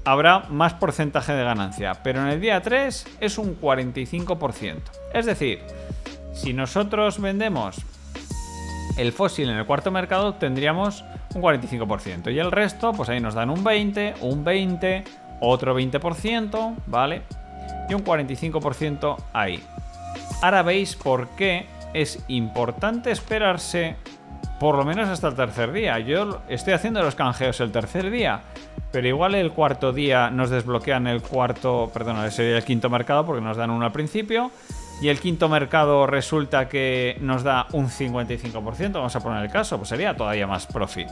habrá más porcentaje de ganancia, pero en el día tres es un cuarenta y cinco por ciento. Es decir, si nosotros vendemos el fósil en el cuarto mercado tendríamos un cuarenta y cinco por ciento y el resto, pues ahí nos dan un veinte por ciento, un veinte por ciento, otro veinte por ciento, ¿vale? Y un cuarenta y cinco por ciento ahí. Ahora veis por qué es importante esperarse por lo menos hasta el tercer día. Yo estoy haciendo los canjeos el tercer día, pero igual el cuarto día nos desbloquean el cuarto, perdón, sería el quinto mercado porque nos dan uno al principio. Y el quinto mercado resulta que nos da un cincuenta y cinco por ciento, vamos a poner el caso, pues sería todavía más profit.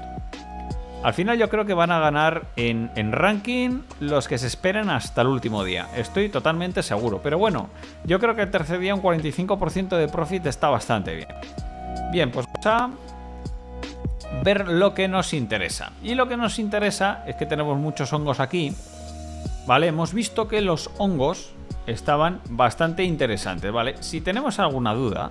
Al final yo creo que van a ganar en, en ranking los que se esperen hasta el último día, estoy totalmente seguro. Pero bueno, yo creo que el tercer día un cuarenta y cinco por ciento de profit está bastante bien. Bien, pues vamos a ver lo que nos interesa. Y lo que nos interesa es que tenemos muchos hongos aquí, ¿vale? Hemos visto que los hongos estaban bastante interesantes, ¿vale? Si tenemos alguna duda,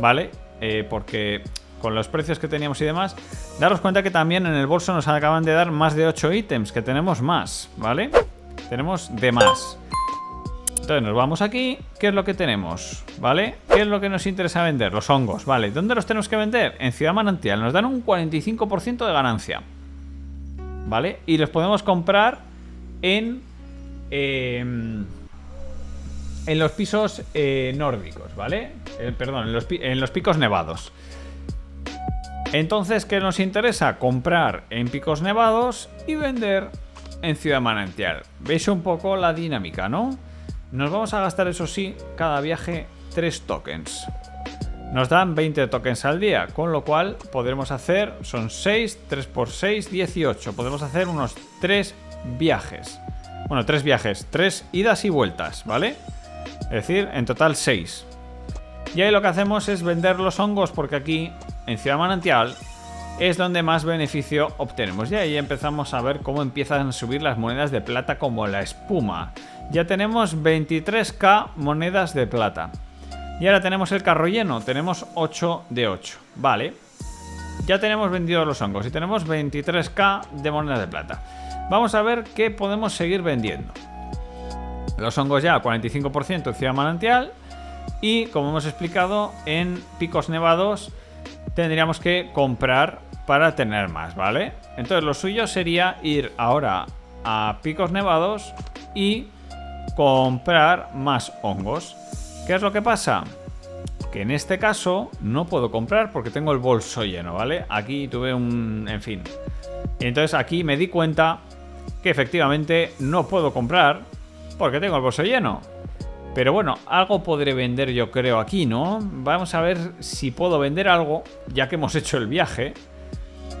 ¿vale? Eh, porque con los precios que teníamos y demás, daros cuenta que también en el bolso nos acaban de dar más de ocho ítems, que tenemos más, ¿vale? Tenemos de más. Entonces nos vamos aquí, ¿qué es lo que tenemos? ¿Vale? ¿Qué es lo que nos interesa vender? Los hongos, ¿vale? ¿Dónde los tenemos que vender? En Ciudad Manantial, nos dan un cuarenta y cinco por ciento de ganancia, ¿vale? Y los podemos comprar en... Eh, en los pisos eh, nórdicos, ¿vale? Eh, perdón, en los, en los picos nevados. Entonces, ¿qué nos interesa? Comprar en picos nevados y vender en Ciudad Manantial. ¿Veis un poco la dinámica, no? Nos vamos a gastar, eso sí, cada viaje tres tokens. Nos dan veinte tokens al día, con lo cual podremos hacer, son seis, tres por seis, dieciocho. Podemos hacer unos tres viajes. Bueno, tres viajes, tres idas y vueltas, ¿vale? Es decir, en total seis. Y ahí lo que hacemos es vender los hongos, porque aquí, en Ciudad Manantial, es donde más beneficio obtenemos. Y ahí empezamos a ver cómo empiezan a subir las monedas de plata como la espuma. Ya tenemos veintitrés mil monedas de plata. Y ahora tenemos el carro lleno, tenemos ocho de ocho, ¿vale? Ya tenemos vendidos los hongos y tenemos veintitrés mil de monedas de plata. Vamos a ver qué podemos seguir vendiendo. Los hongos ya, cuarenta y cinco por ciento en Ciudad Manantial. Y como hemos explicado, en Picos Nevados tendríamos que comprar para tener más, ¿vale? Entonces lo suyo sería ir ahora a Picos Nevados y comprar más hongos. ¿Qué es lo que pasa? Que en este caso no puedo comprar porque tengo el bolso lleno, ¿vale? Aquí tuve un... en fin. Entonces aquí me di cuenta que efectivamente no puedo comprar porque tengo el bolso lleno. Pero bueno, algo podré vender, yo creo, aquí, ¿no? Vamos a ver si puedo vender algo, ya que hemos hecho el viaje.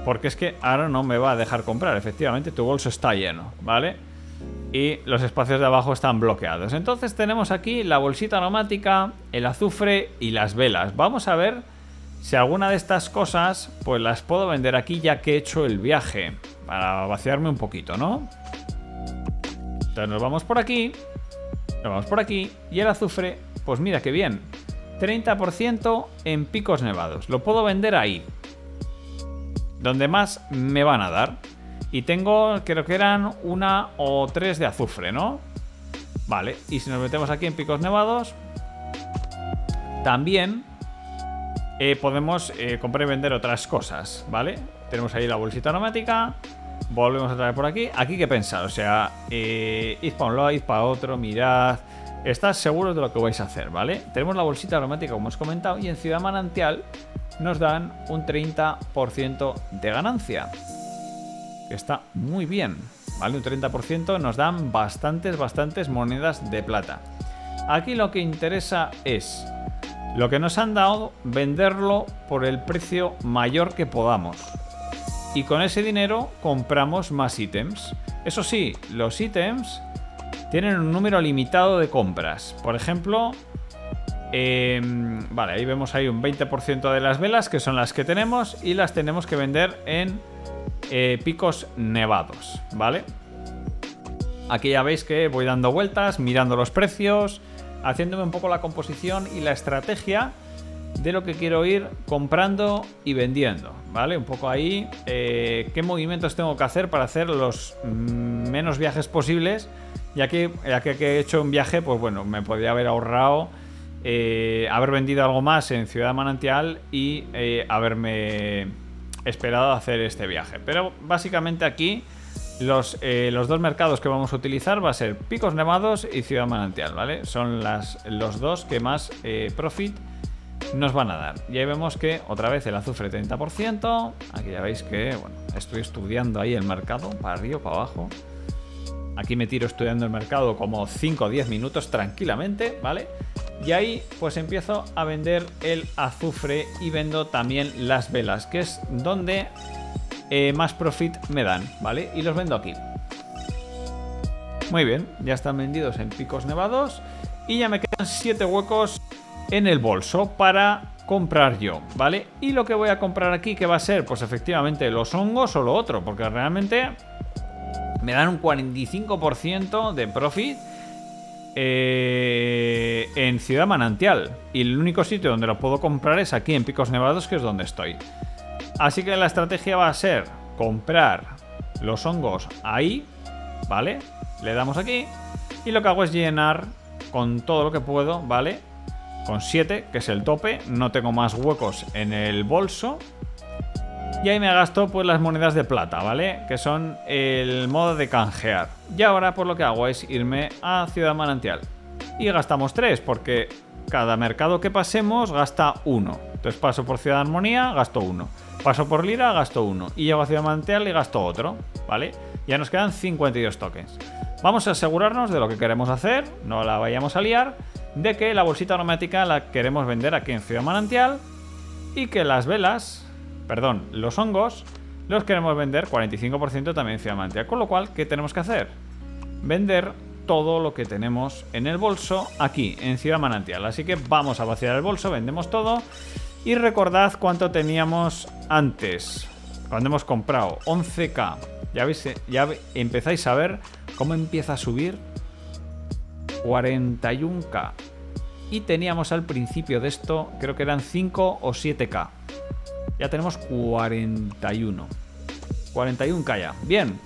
Porque es que ahora no me va a dejar comprar. Efectivamente, tu bolso está lleno, ¿vale? Y los espacios de abajo están bloqueados. Entonces tenemos aquí la bolsita aromática, el azufre y las velas. Vamos a ver si alguna de estas cosas pues las puedo vender aquí, ya que he hecho el viaje, para vaciarme un poquito, ¿no? Entonces nos vamos por aquí, nos vamos por aquí, y el azufre, pues mira qué bien, treinta por ciento en Picos Nevados. Lo puedo vender ahí, donde más me van a dar. Y tengo, creo que eran una o tres de azufre, ¿no? Vale, y si nos metemos aquí en Picos Nevados, también eh, podemos eh, comprar y vender otras cosas, ¿vale? Tenemos ahí la bolsita aromática. Volvemos a traer por aquí. Aquí que pensar, o sea, eh, id para un lado, id para otro, mirad. Estás seguros de lo que vais a hacer, ¿vale? Tenemos la bolsita aromática, como os he comentado, y en Ciudad Manantial nos dan un treinta por ciento de ganancia. Que está muy bien, ¿vale? Un treinta por ciento nos dan bastantes, bastantes monedas de plata. Aquí lo que interesa es lo que nos han dado, venderlo por el precio mayor que podamos. Y con ese dinero compramos más ítems. Eso sí, los ítems tienen un número limitado de compras. Por ejemplo, eh, vale, ahí vemos ahí un veinte por ciento de las velas, que son las que tenemos, y las tenemos que vender en eh, Picos Nevados, ¿vale? Aquí ya veis que voy dando vueltas, mirando los precios, haciéndome un poco la composición y la estrategia de lo que quiero ir comprando y vendiendo, ¿vale? Un poco ahí, eh, qué movimientos tengo que hacer para hacer los menos viajes posibles, ya que, ya que he hecho un viaje, pues bueno, me podría haber ahorrado eh, haber vendido algo más en Ciudad Manantial y eh, haberme esperado a hacer este viaje. Pero básicamente aquí los, eh, los dos mercados que vamos a utilizar va a ser Picos Nevados y Ciudad Manantial, ¿vale? Son las, los dos que más eh, profit nos van a dar. Y ahí vemos que otra vez el azufre treinta por ciento. Aquí ya veis que, bueno, estoy estudiando ahí el mercado, para arriba, para abajo. Aquí me tiro estudiando el mercado como cinco o diez minutos tranquilamente, ¿vale? Y ahí pues empiezo a vender el azufre y vendo también las velas, que es donde eh, más profit me dan, ¿vale? Y los vendo aquí. Muy bien, ya están vendidos en Picos Nevados y ya me quedan siete huecos en el bolso para comprar yo, ¿vale? Y lo que voy a comprar aquí, que va a ser, pues efectivamente, los hongos o lo otro, porque realmente me dan un cuarenta y cinco por ciento de profit eh, en Ciudad Manantial. Y el único sitio donde lo puedo comprar es aquí en Picos Nevados, que es donde estoy. Así que la estrategia va a ser comprar los hongos ahí, ¿vale? Le damos aquí y lo que hago es llenar con todo lo que puedo, ¿vale? Con siete, que es el tope. No tengo más huecos en el bolso. Y ahí me gasto pues las monedas de plata, ¿vale? Que son el modo de canjear. Y ahora pues lo que hago es irme a Ciudad Manantial. Y gastamos tres, porque cada mercado que pasemos gasta uno. Entonces paso por Ciudad Armonía, gasto uno. Paso por Lira, gasto uno. Y llego a Ciudad Manantial y gasto otro, ¿vale? Ya nos quedan cincuenta y dos tokens. Vamos a asegurarnos de lo que queremos hacer, no la vayamos a liar, de que la bolsita aromática la queremos vender aquí en Ciudad Manantial y que las velas, perdón, los hongos, los queremos vender cuarenta y cinco por ciento también en Ciudad Manantial. Con lo cual, ¿qué tenemos que hacer? Vender todo lo que tenemos en el bolso aquí, en Ciudad Manantial. Así que vamos a vaciar el bolso, vendemos todo y recordad cuánto teníamos antes, cuando hemos comprado once K. Ya veis, ya empezáis a ver cómo empieza a subir. Cuarenta y uno K. Y teníamos al principio de esto, creo que eran cinco o siete K. Ya tenemos cuarenta y uno K ya. Bien.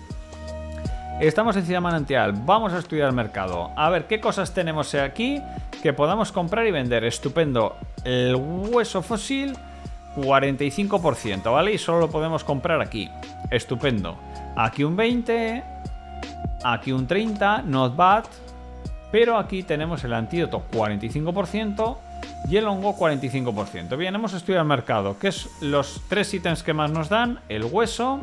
Estamos en Ciudad Manantial. Vamos a estudiar el mercado, a ver qué cosas tenemos aquí que podamos comprar y vender. Estupendo. El hueso fósil, cuarenta y cinco por ciento, ¿vale? Y solo lo podemos comprar aquí. Estupendo. Aquí un veinte por ciento, aquí un treinta por ciento, not bad. Pero aquí tenemos el antídoto cuarenta y cinco por ciento y el hongo cuarenta y cinco por ciento. Bien, hemos estudiado el mercado, que es los tres ítems que más nos dan: el hueso,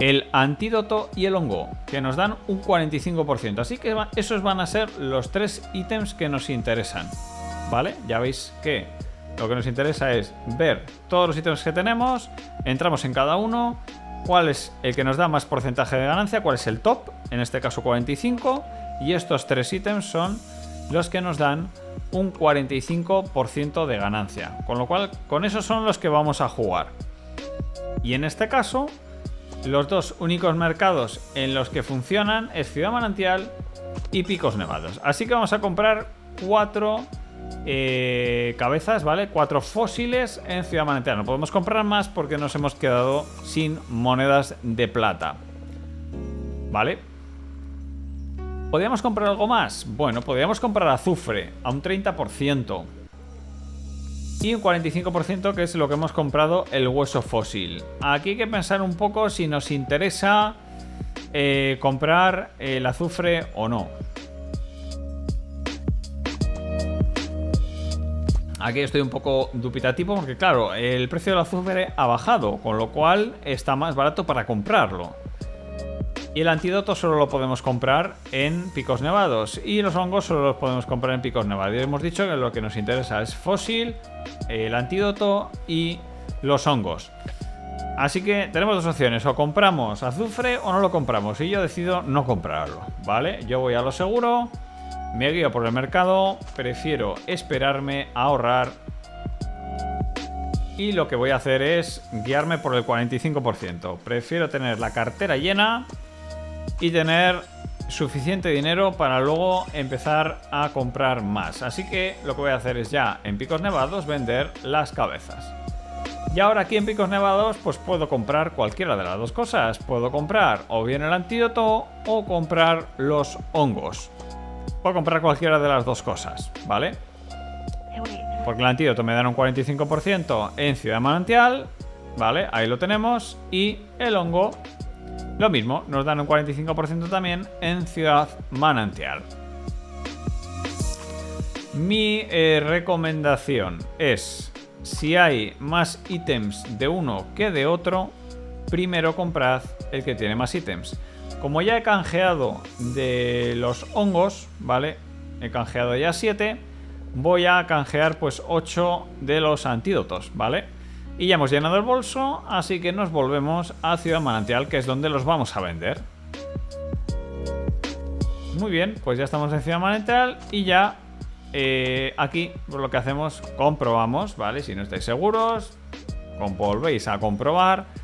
el antídoto y el hongo, que nos dan un cuarenta y cinco por ciento. Así que esos van a ser los tres ítems que nos interesan, ¿vale? Ya veis que lo que nos interesa es ver todos los ítems que tenemos, entramos en cada uno, cuál es el que nos da más porcentaje de ganancia, cuál es el top, en este caso cuarenta y cinco, y estos tres ítems son los que nos dan un cuarenta y cinco por ciento de ganancia, con lo cual con esos son los que vamos a jugar. Y en este caso, los dos únicos mercados en los que funcionan es Ciudad Manantial y Picos Nevados. Así que vamos a comprar cuatro Eh, cabezas, ¿vale? Cuatro fósiles en Ciudad Manantial. No podemos comprar más porque nos hemos quedado sin monedas de plata, ¿vale? ¿Podríamos comprar algo más? Bueno, podríamos comprar azufre a un treinta por ciento y un cuarenta y cinco por ciento, que es lo que hemos comprado, el hueso fósil. Aquí hay que pensar un poco si nos interesa eh, comprar el azufre o no. Aquí estoy un poco dubitativo porque, claro, el precio del azufre ha bajado, con lo cual está más barato para comprarlo. Y el antídoto solo lo podemos comprar en Picos Nevados. Y los hongos solo los podemos comprar en Picos Nevados. Y hemos dicho que lo que nos interesa es fósil, el antídoto y los hongos. Así que tenemos dos opciones: o compramos azufre o no lo compramos. Y yo decido no comprarlo, ¿vale? Yo voy a lo seguro. Me guío por el mercado, prefiero esperarme a ahorrar y lo que voy a hacer es guiarme por el cuarenta y cinco por ciento. Prefiero tener la cartera llena y tener suficiente dinero para luego empezar a comprar más. Así que lo que voy a hacer es ya en Picos Nevados vender las cabezas. Y ahora aquí en Picos Nevados pues puedo comprar cualquiera de las dos cosas. Puedo comprar o bien el antídoto o comprar los hongos. Puedo comprar cualquiera de las dos cosas, ¿vale? Porque el antídoto me dan un cuarenta y cinco por ciento en Ciudad Manantial, ¿vale? Ahí lo tenemos. Y el hongo, lo mismo, nos dan un cuarenta y cinco por ciento también en Ciudad Manantial. Mi eh, recomendación es, si hay más ítems de uno que de otro, primero comprad el que tiene más ítems. Como ya he canjeado de los hongos, ¿vale? He canjeado ya siete. Voy a canjear pues ocho de los antídotos, ¿vale? Y ya hemos llenado el bolso, así que nos volvemos a Ciudad Manantial, que es donde los vamos a vender. Muy bien, pues ya estamos en Ciudad Manantial y ya eh, aquí pues lo que hacemos, comprobamos, ¿vale? Si no estáis seguros, volvéis a comprobar.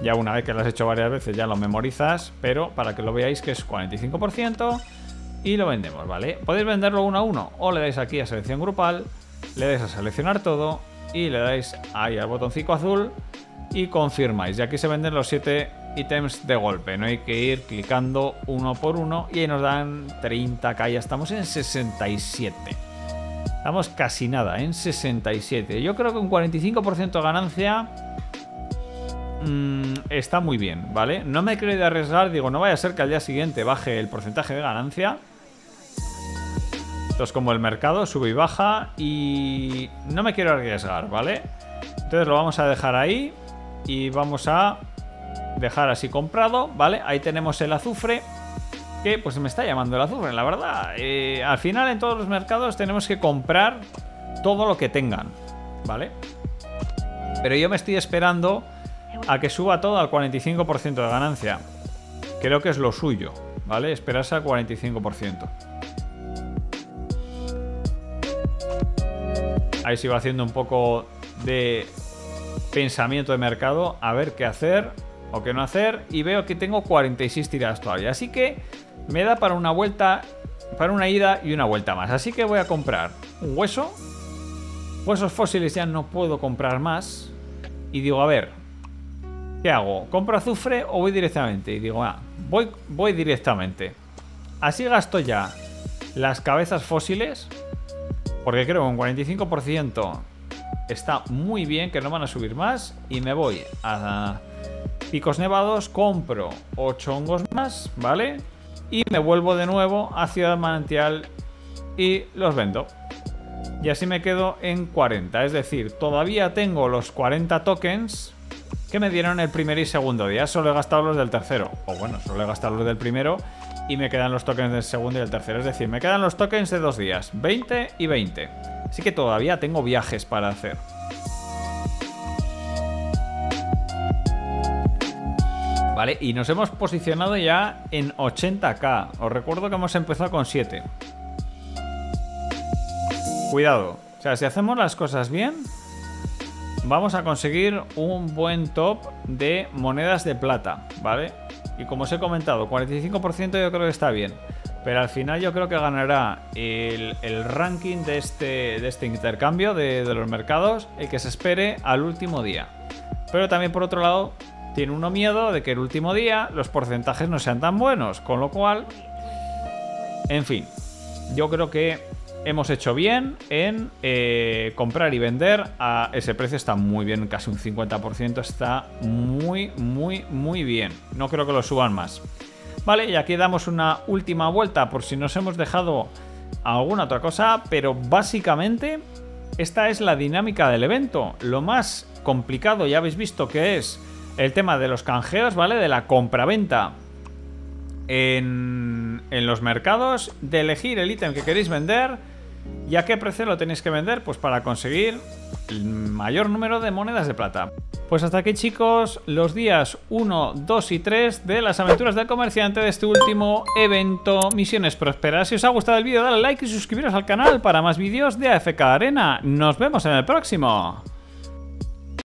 Ya una vez que lo has hecho varias veces ya lo memorizas, pero para que lo veáis que es cuarenta y cinco por ciento y lo vendemos, ¿vale? Podéis venderlo uno a uno o le dais aquí a selección grupal, le dais a seleccionar todo y le dais ahí al botoncito azul y confirmáis. Y aquí se venden los siete ítems de golpe, no hay que ir clicando uno por uno y ahí nos dan treinta k, ya estamos en sesenta y siete. Estamos casi nada, en sesenta y siete. Yo creo que un cuarenta y cinco por ciento de ganancia mmm, está muy bien, ¿vale? No me he querido arriesgar, digo, no vaya a ser que al día siguiente baje el porcentaje de ganancia. Entonces, como el mercado sube y baja, y no me quiero arriesgar, ¿vale? Entonces lo vamos a dejar ahí y vamos a dejar así comprado, ¿vale? Ahí tenemos el azufre, que pues me está llamando el azufre, la verdad. Eh, al final en todos los mercados tenemos que comprar todo lo que tengan, ¿vale? Pero yo me estoy esperando a que suba todo al cuarenta y cinco por ciento de ganancia. Creo que es lo suyo, ¿vale? Esperarse al cuarenta y cinco por ciento. Ahí se va haciendo un poco de pensamiento de mercado, a ver qué hacer o qué no hacer, y veo que tengo cuarenta y seis tiradas todavía, así que me da para una vuelta, para una ida y una vuelta más, así que voy a comprar un hueso, huesos fósiles ya no puedo comprar más, y digo, a ver, ¿qué hago? ¿Compro azufre o voy directamente? Y digo, ah, voy, voy directamente, así gasto ya las cabezas fósiles, porque creo que un cuarenta y cinco por ciento está muy bien, que no van a subir más, y me voy a Picos Nevados, compro ocho hongos más, ¿vale? Y me vuelvo de nuevo a Ciudad Manantial y los vendo. Y así me quedo en cuarenta, es decir, todavía tengo los cuarenta tokens que me dieron el primer y segundo día. Solo he gastado los del tercero, o bueno, solo he gastado los del primero y me quedan los tokens del segundo y del tercero. Es decir, me quedan los tokens de dos días, veinte y veinte. Así que todavía tengo viajes para hacer. Vale, y nos hemos posicionado ya en ochenta k. Os recuerdo que hemos empezado con siete. Cuidado. O sea, si hacemos las cosas bien, vamos a conseguir un buen top de monedas de plata, ¿vale? Y como os he comentado, cuarenta y cinco por ciento yo creo que está bien. Pero al final yo creo que ganará el, el ranking de este, de este intercambio de, de los mercados, el que se espere al último día. Pero también por otro lado, tiene uno miedo de que el último día los porcentajes no sean tan buenos. Con lo cual, en fin, yo creo que hemos hecho bien en eh, comprar y vender a ese precio. Está muy bien, casi un cincuenta por ciento. Está muy, muy, muy bien. No creo que lo suban más. Vale, y aquí damos una última vuelta por si nos hemos dejado alguna otra cosa, pero básicamente esta es la dinámica del evento. Lo más complicado, ya habéis visto, que es el tema de los canjeos, ¿vale? De la compraventa en, en los mercados, de elegir el ítem que queréis vender y a qué precio lo tenéis que vender, pues para conseguir el mayor número de monedas de plata. Pues hasta aquí, chicos, los días uno, dos y tres de las aventuras del comerciante, de este último evento Misiones Prósperas. Si os ha gustado el vídeo, dale like y suscribiros al canal para más vídeos de A F K Arena. Nos vemos en el próximo.